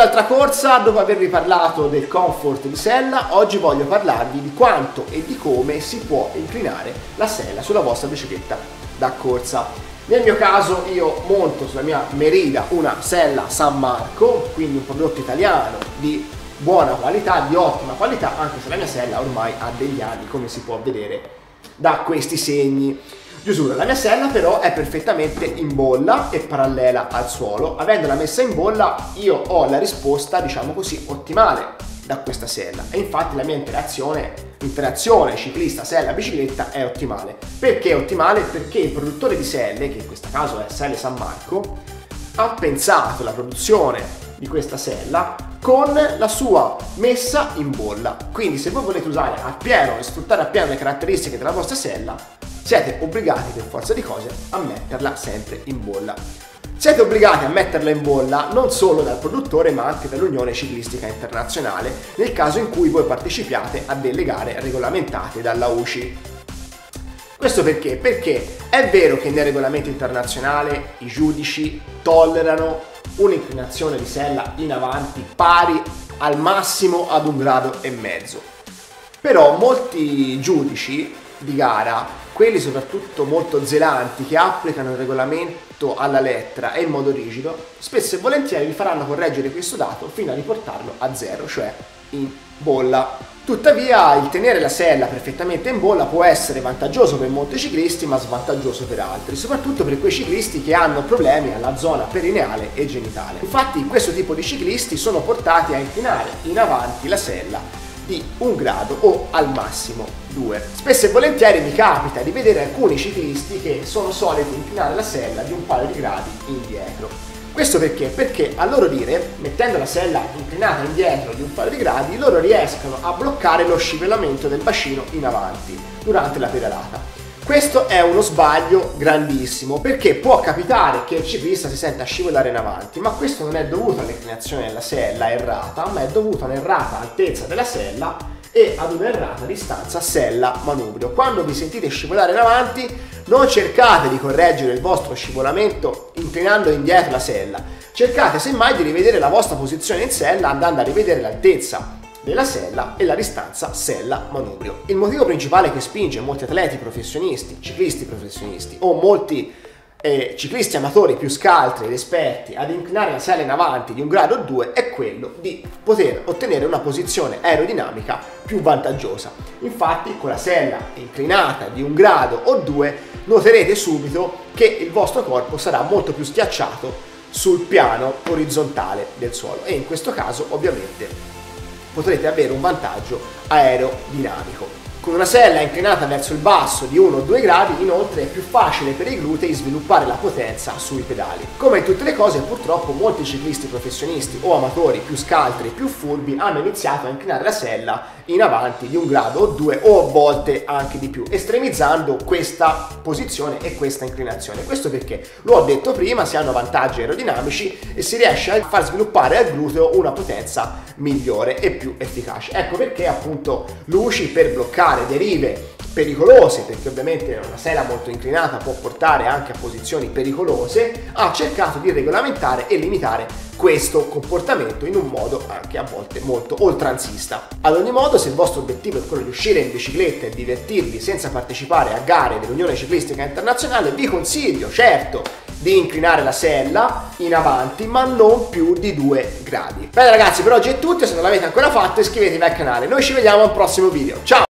un'altra corsa. Dopo avervi parlato del comfort di sella, oggi voglio parlarvi di quanto e di come si può inclinare la sella sulla vostra bicicletta da corsa. Nel mio caso io monto sulla mia Merida una Selle San Marco, quindi un prodotto italiano di buona qualità, di ottima qualità, anche se la mia sella ormai ha degli anni, come si può vedere da questi segni di usura. La mia sella però è perfettamente in bolla e parallela al suolo. Avendola messa in bolla io ho la risposta, diciamo così, ottimale da questa sella, e infatti la mia interazione ciclista sella bicicletta è ottimale. Perché è ottimale? Perché il produttore di selle, che in questo caso è Selle San Marco, ha pensato la produzione di questa sella con la sua messa in bolla. Quindi se voi volete usare appieno e sfruttare appieno le caratteristiche della vostra sella, siete obbligati per forza di cose a metterla sempre in bolla. Siete obbligati a metterla in bolla non solo dal produttore ma anche dall'Unione Ciclistica Internazionale, nel caso in cui voi partecipiate a delle gare regolamentate dalla UCI. Questo perché? Perché è vero che nel regolamento internazionale i giudici tollerano un'inclinazione di sella in avanti pari al massimo ad 1,5 gradi, però molti giudici di gara, quelli soprattutto molto zelanti che applicano il regolamento alla lettera e in modo rigido, spesso e volentieri vi faranno correggere questo dato fino a riportarlo a 0, cioè in bolla. Tuttavia il tenere la sella perfettamente in bolla può essere vantaggioso per molti ciclisti ma svantaggioso per altri, soprattutto per quei ciclisti che hanno problemi alla zona perineale e genitale. Infatti questo tipo di ciclisti sono portati a inclinare in avanti la sella di 1 grado o al massimo 2. Spesso e volentieri mi capita di vedere alcuni ciclisti che sono soliti inclinare la sella di un paio di gradi indietro. Questo perché? Perché a loro dire, mettendo la sella inclinata indietro di un paio di gradi, loro riescono a bloccare lo scivolamento del bacino in avanti durante la pedalata. Questo è uno sbaglio grandissimo, perché può capitare che il ciclista si senta scivolare in avanti, ma questo non è dovuto all'inclinazione della sella errata, ma è dovuto a un'errata altezza della sella e ad un'errata distanza sella manubrio. Quando vi sentite scivolare in avanti, non cercate di correggere il vostro scivolamento inclinando indietro la sella, cercate semmai di rivedere la vostra posizione in sella andando a rivedere l'altezza della sella e la distanza sella manubrio. Il motivo principale che spinge molti atleti professionisti, ciclisti professionisti o molti ciclisti amatori più scaltri ed esperti ad inclinare la sella in avanti di 1 grado o 2 è quello di poter ottenere una posizione aerodinamica più vantaggiosa. Infatti con la sella inclinata di 1 grado o 2 noterete subito che il vostro corpo sarà molto più schiacciato sul piano orizzontale del suolo, e in questo caso ovviamente potrete avere un vantaggio aerodinamico. Con una sella inclinata verso il basso di 1 o 2 gradi, inoltre, è più facile per i glutei sviluppare la potenza sui pedali. Come in tutte le cose, purtroppo molti ciclisti professionisti o amatori più scaltri e più furbi hanno iniziato a inclinare la sella in avanti di 1 grado o 2 o a volte anche di più, estremizzando questa posizione e questa inclinazione. Questo perché, l'ho detto prima, si hanno vantaggi aerodinamici e si riesce a far sviluppare al gluteo una potenza migliore e più efficace. Ecco perché appunto l'UCI, per bloccare derive pericolose, perché ovviamente una sella molto inclinata può portare anche a posizioni pericolose, ha cercato di regolamentare e limitare questo comportamento in un modo anche a volte molto oltranzista. Ad ogni modo, se il vostro obiettivo è quello di uscire in bicicletta e divertirvi senza partecipare a gare dell'Unione Ciclistica Internazionale, vi consiglio certo di inclinare la sella in avanti, ma non più di 2 gradi. Bene ragazzi, per oggi è tutto. Se non l'avete ancora fatto, iscrivetevi al canale. Noi ci vediamo al prossimo video. Ciao!